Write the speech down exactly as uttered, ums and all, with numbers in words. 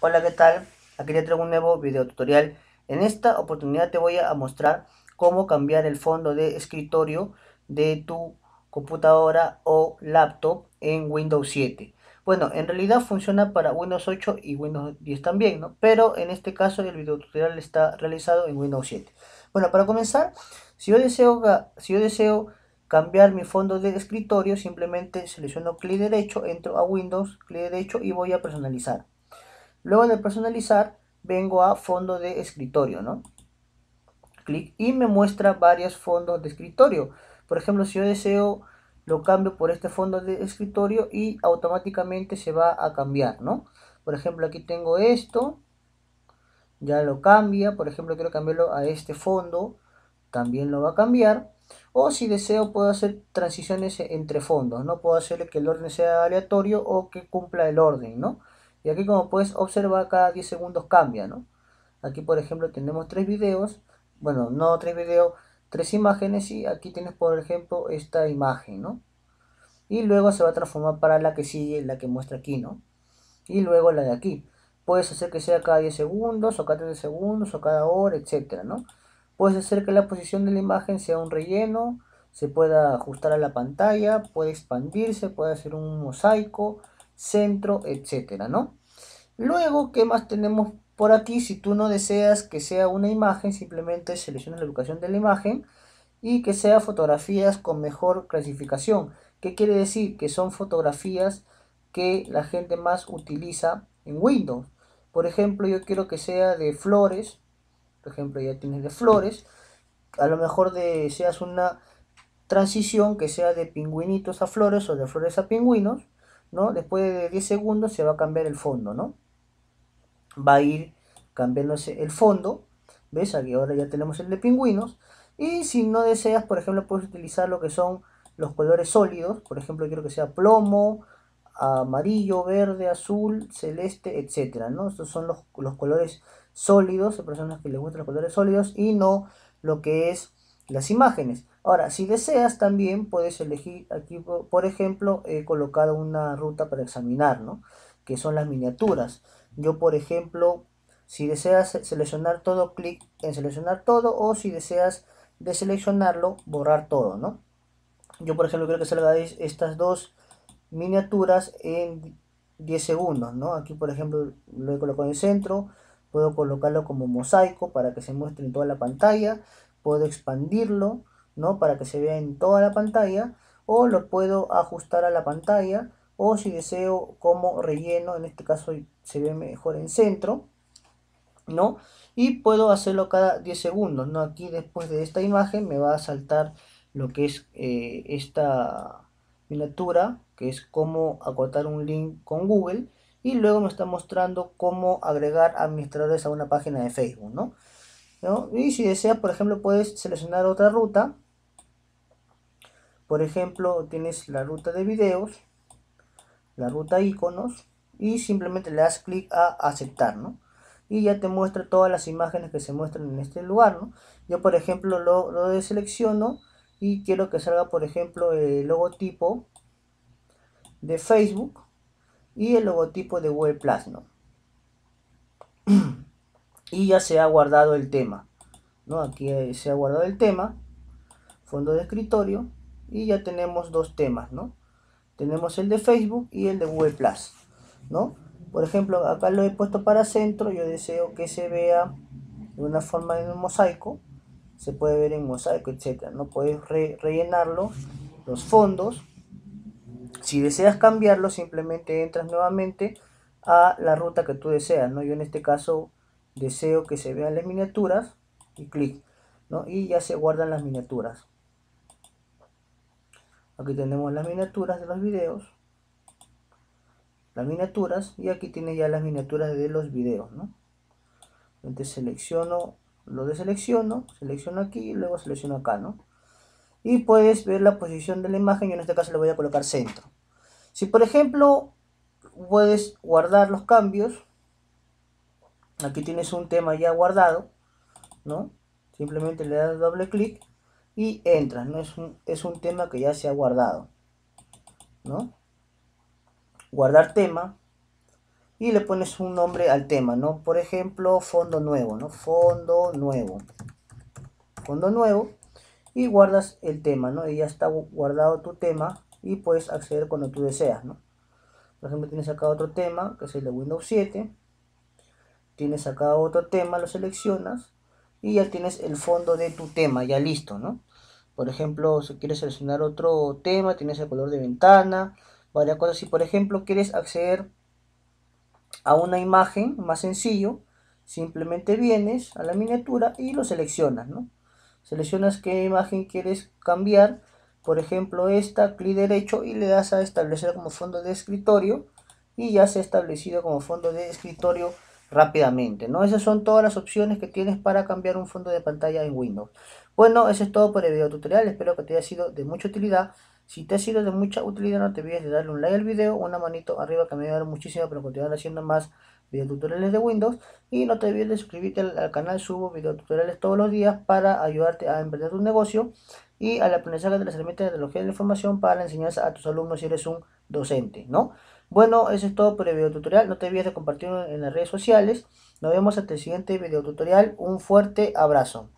Hola, ¿qué tal? Aquí te traigo un nuevo video tutorial. En esta oportunidad te voy a mostrar cómo cambiar el fondo de escritorio de tu computadora o laptop en Windows siete. Bueno, en realidad funciona para Windows ocho y Windows diez también, ¿no? Pero en este caso el video tutorial está realizado en Windows siete. Bueno, para comenzar, si yo deseo, si yo deseo cambiar mi fondo de escritorio, simplemente selecciono clic derecho, entro a Windows, clic derecho y voy a personalizar. Luego de personalizar, vengo a fondo de escritorio, ¿no? Clic y me muestra varios fondos de escritorio. Por ejemplo, si yo deseo, lo cambio por este fondo de escritorio y automáticamente se va a cambiar, ¿no? Por ejemplo, aquí tengo esto, ya lo cambia. Por ejemplo, quiero cambiarlo a este fondo, también lo va a cambiar. O si deseo, puedo hacer transiciones entre fondos, ¿no? Puedo hacerle que el orden sea aleatorio o que cumpla el orden, ¿no? Y aquí, como puedes observar, cada diez segundos cambia, ¿no? Aquí, por ejemplo, tenemos tres videos. Bueno, no tres videos, tres imágenes. Y aquí tienes, por ejemplo, esta imagen, ¿no? Y luego se va a transformar para la que sigue, la que muestra aquí, ¿no? Y luego la de aquí. Puedes hacer que sea cada diez segundos, o cada treinta segundos, o cada hora, etcétera, ¿no? Puedes hacer que la posición de la imagen sea un relleno, se pueda ajustar a la pantalla, puede expandirse, puede hacer un mosaico, centro, etcétera, ¿no? Luego, ¿qué más tenemos por aquí? Si tú no deseas que sea una imagen, simplemente seleccionas la ubicación de la imagen y que sea fotografías con mejor clasificación. ¿Qué quiere decir? Que son fotografías que la gente más utiliza en Windows. Por ejemplo, yo quiero que sea de flores. Por ejemplo, ya tienes de flores. A lo mejor deseas una transición que sea de pingüinitos a flores o de flores a pingüinos, ¿no? Después de diez segundos se va a cambiar el fondo, ¿no? Va a ir cambiándose el fondo. ¿Ves? Aquí ahora ya tenemos el de pingüinos. Y si no deseas, por ejemplo, puedes utilizar lo que son los colores sólidos. Por ejemplo, quiero que sea plomo, amarillo, verde, azul, celeste, etcétera, ¿no? Estos son los, los colores sólidos, hay personas que les gustan los colores sólidos y no lo que es las imágenes. Ahora, si deseas, también puedes elegir aquí, por ejemplo, he colocado una ruta para examinar, ¿no? Que son las miniaturas. Yo, por ejemplo, si deseas seleccionar todo, clic en seleccionar todo, o si deseas deseleccionarlo, borrar todo, ¿no? Yo, por ejemplo, quiero que salgáis estas dos miniaturas en diez segundos, ¿no? Aquí, por ejemplo, lo he colocado en el centro, puedo colocarlo como mosaico para que se muestre en toda la pantalla, puedo expandirlo, ¿no? Para que se vea en toda la pantalla, o lo puedo ajustar a la pantalla, o si deseo como relleno, en este caso se ve mejor en centro, ¿no? Y puedo hacerlo cada diez segundos, ¿no? Aquí después de esta imagen me va a saltar lo que es eh, esta miniatura, que es cómo acotar un link con Google, y luego me está mostrando cómo agregar administradores a una página de Facebook, ¿no? ¿No? Y si deseas, por ejemplo, puedes seleccionar otra ruta. Por ejemplo, tienes la ruta de videos, la ruta iconos, y simplemente le das clic a aceptar, ¿no? Y ya te muestra todas las imágenes que se muestran en este lugar, ¿no? Yo, por ejemplo, lo, lo deselecciono y quiero que salga, por ejemplo, el logotipo de Facebook y el logotipo de Google Plus, ¿no? Y ya se ha guardado el tema, ¿no? Aquí se ha guardado el tema, fondo de escritorio, y ya tenemos dos temas, ¿no? Tenemos el de Facebook y el de Google Plus, ¿no? Por ejemplo, acá lo he puesto para centro, yo deseo que se vea de una forma de un mosaico, se puede ver en mosaico, etcétera, ¿no? Puedes re rellenarlo, los fondos. Si deseas cambiarlo, simplemente entras nuevamente a la ruta que tú deseas, ¿no? Yo en este caso deseo que se vean las miniaturas y clic, ¿no? Y ya se guardan las miniaturas. Aquí tenemos las miniaturas de los videos, las miniaturas, y aquí tienes ya las miniaturas de los videos, ¿no? Entonces selecciono, lo deselecciono, selecciono aquí y luego selecciono acá, ¿no? Y puedes ver la posición de la imagen, yo en este caso le voy a colocar centro. Si por ejemplo puedes guardar los cambios, aquí tienes un tema ya guardado, ¿no? Simplemente le das doble clic y entras, ¿no? Es un, es un tema que ya se ha guardado, ¿no? Guardar tema, y le pones un nombre al tema, ¿no? Por ejemplo, fondo nuevo, ¿no? Fondo nuevo. Fondo nuevo. Y guardas el tema, ¿no? Y ya está guardado tu tema y puedes acceder cuando tú deseas, ¿no? Por ejemplo, tienes acá otro tema, que es el de Windows siete. Tienes acá otro tema, lo seleccionas y ya tienes el fondo de tu tema, ya listo, ¿no? Por ejemplo, si quieres seleccionar otro tema, tienes el color de ventana, varias cosas. Si, por ejemplo, quieres acceder a una imagen, más sencillo, simplemente vienes a la miniatura y lo seleccionas, ¿no? Seleccionas qué imagen quieres cambiar, por ejemplo esta, clic derecho y le das a establecer como fondo de escritorio y ya se ha establecido como fondo de escritorio rápidamente, ¿no? Esas son todas las opciones que tienes para cambiar un fondo de pantalla en Windows. Bueno, eso es todo por el video tutorial, espero que te haya sido de mucha utilidad. Si te ha sido de mucha utilidad, no te olvides de darle un like al video, una manito arriba que me ayudará muchísimo para continuar haciendo más videotutoriales de Windows. Y no te olvides de suscribirte al, al canal, subo videotutoriales todos los días para ayudarte a emprender tu negocio y al aprendizaje de las herramientas de tecnología de la información para enseñar a tus alumnos si eres un docente, ¿no? Bueno, eso es todo por el videotutorial, no te olvides de compartirlo en las redes sociales. Nos vemos hasta el siguiente videotutorial, un fuerte abrazo.